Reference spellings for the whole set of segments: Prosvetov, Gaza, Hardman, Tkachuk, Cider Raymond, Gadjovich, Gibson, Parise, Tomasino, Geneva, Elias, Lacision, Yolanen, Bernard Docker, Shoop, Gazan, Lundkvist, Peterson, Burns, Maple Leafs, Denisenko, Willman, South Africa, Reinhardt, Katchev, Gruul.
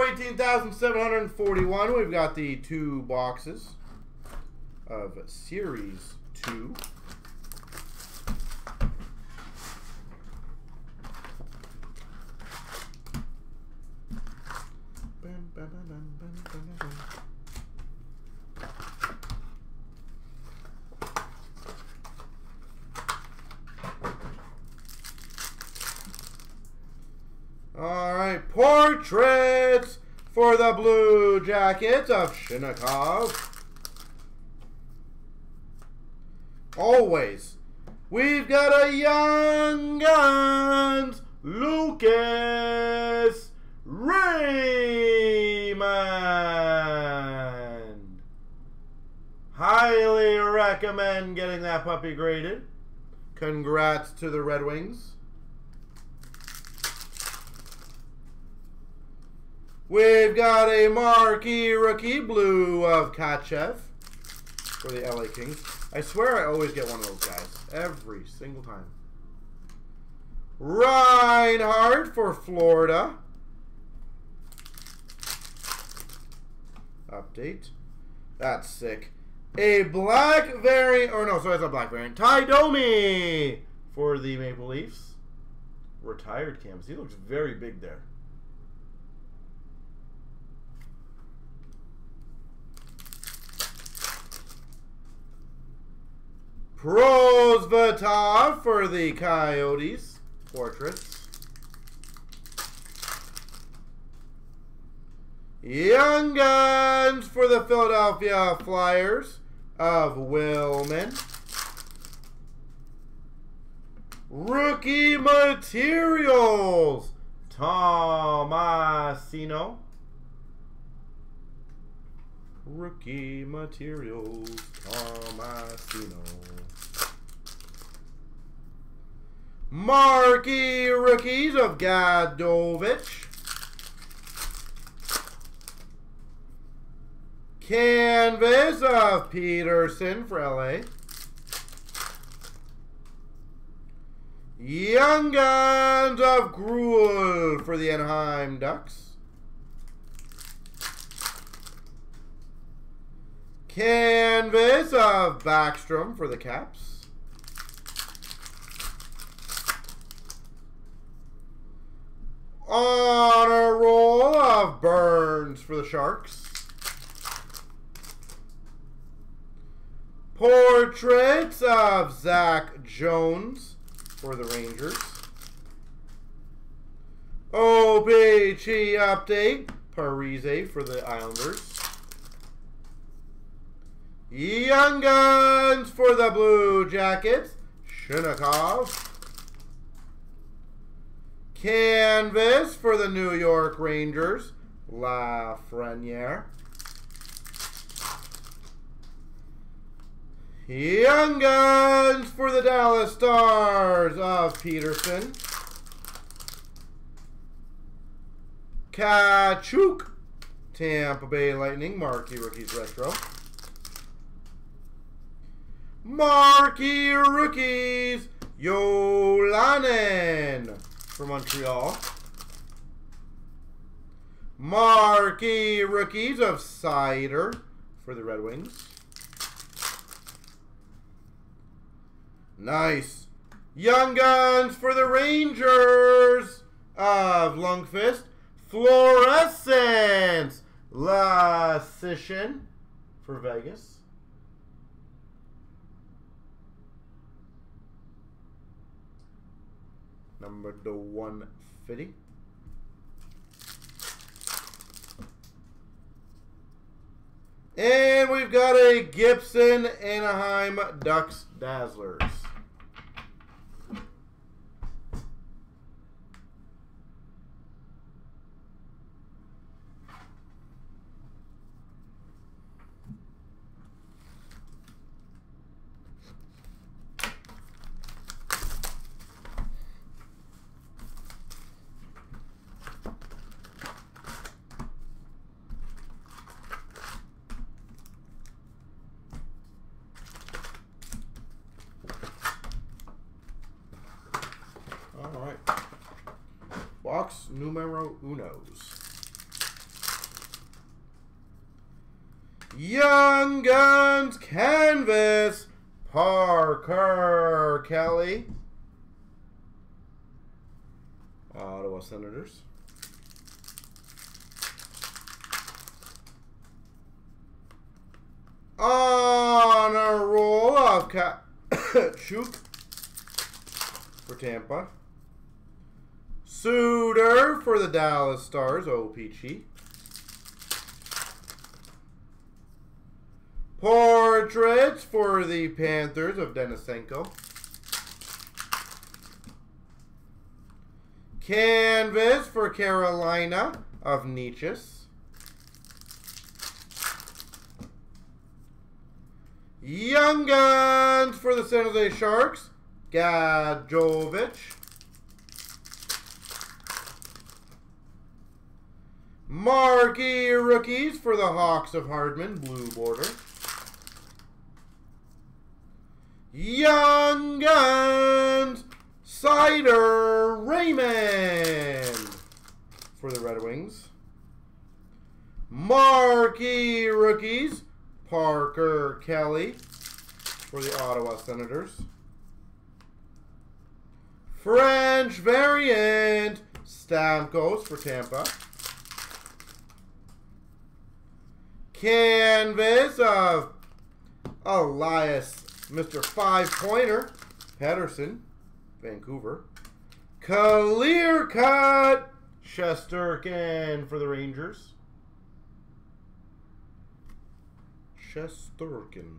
Auto 18,741. We've got the two boxes of Series 2. All right, portraits for the Blue Jackets of Shinnikov. Always, we've got a Young Guns, Lucas Raymond. Highly recommend getting that puppy graded. Congrats to the Red Wings. We've got a marquee rookie blue of Katchev for the LA Kings. I swear I always get one of those guys. Every single time. Reinhardt for Florida. Update. That's sick. A black variant, or no, sorry, it's not black variant. Ty Domi for the Maple Leafs. Retired canvas. He looks very big there. Prosvetov for the Coyotes. Portraits. Young Guns for the Philadelphia Flyers of Willman. Rookie materials. Tomasino. Rookie materials. Tomasino. Marquee rookies of Gadjovich. Canvas of Peterson for LA. Young Guns of Gruul for the Anaheim Ducks. Canvas of Backstrom for the Caps. Honor roll of Burns for the Sharks. Portraits of Zach Jones for the Rangers. OBG update, Parise for the Islanders. Young Guns for the Blue Jackets, Shinnikov. Canvas for the New York Rangers, Lafrenière. Young Guns for the Dallas Stars of Peterson. Tkachuk, Tampa Bay Lightning, marquee rookies retro. Marquee rookies, Yolanen for Montreal. Marquee rookies of Cider for the Red Wings. Nice. Young Guns for the Rangers of Lundkvist. Fluorescence, Lacision for Vegas. Number 150. And we've got a Gibson Anaheim Ducks Dazzlers. Box numero unos. Young Guns canvas, Parker Kelly. Ottawa Senators. On a roll of Shoop for Tampa. Suter for the Dallas Stars, OPG. Portraits for the Panthers of Denisenko. Canvas for Carolina of Nietzsche. Young Guns for the San Jose Sharks, Gadjovich. Marquee Rookies for the Hawks of Hardman, blue border. Young Guns, Cider Raymond for the Red Wings. Marquee Rookies, Parker Kelly for the Ottawa Senators. French variant, Stamkos for Tampa. Canvas of Elias, Mr. Five-Pointer, Peterson, Vancouver. Clear cut, Shesterkin for the Rangers. Shesterkin.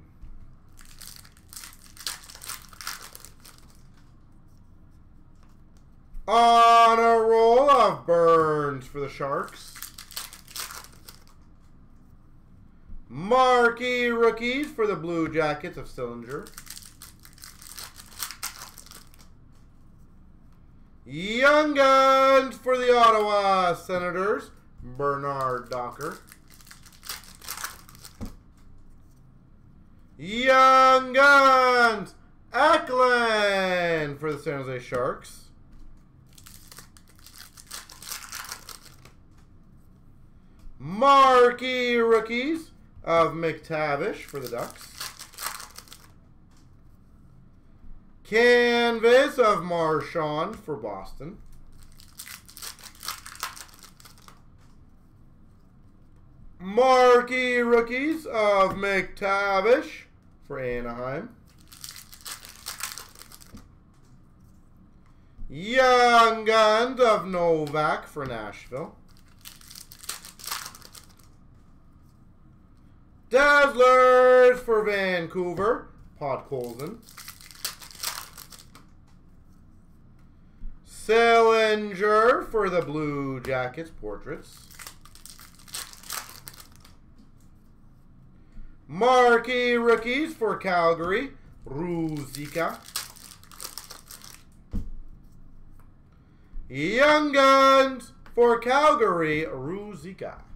On a roll of Burns for the Sharks. Marquee Rookies for the Blue Jackets of Sillinger. Young Guns for the Ottawa Senators, Bernard Docker. Young Guns, Ackland for the San Jose Sharks. Marquee Rookies of McTavish for the Ducks. Canvas of Marchand for Boston. Marquee Rookies of McTavish for Anaheim. Young Guns of Novak for Nashville. Dazzlers for Vancouver, Podkolzin. Sillinger for the Blue Jackets, Portraits. Marquee Rookies for Calgary, Ruzica. Young Guns for Calgary, Ruzica.